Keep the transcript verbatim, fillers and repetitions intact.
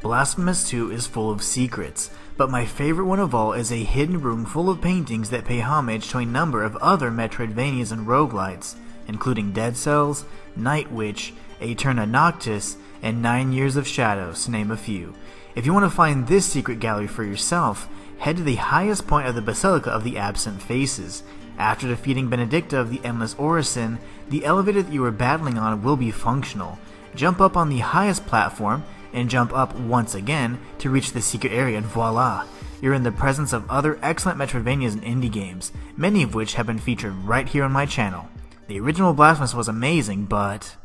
Blasphemous two is full of secrets, but my favorite one of all is a hidden room full of paintings that pay homage to a number of other Metroidvanias and roguelites, including Dead Cells, Night Witch, Eterna Noctis, and Nine Years of Shadows, to name a few. If you want to find this secret gallery for yourself, head to the highest point of the Basilica of the Absent Faces. After defeating Benedicta of the Endless Orison, the elevator that you are battling on will be functional. Jump up on the highest platform, and jump up once again to reach the secret area, and voila! You're in the presence of other excellent Metroidvanias and indie games, many of which have been featured right here on my channel. The original Blasphemous was amazing, but...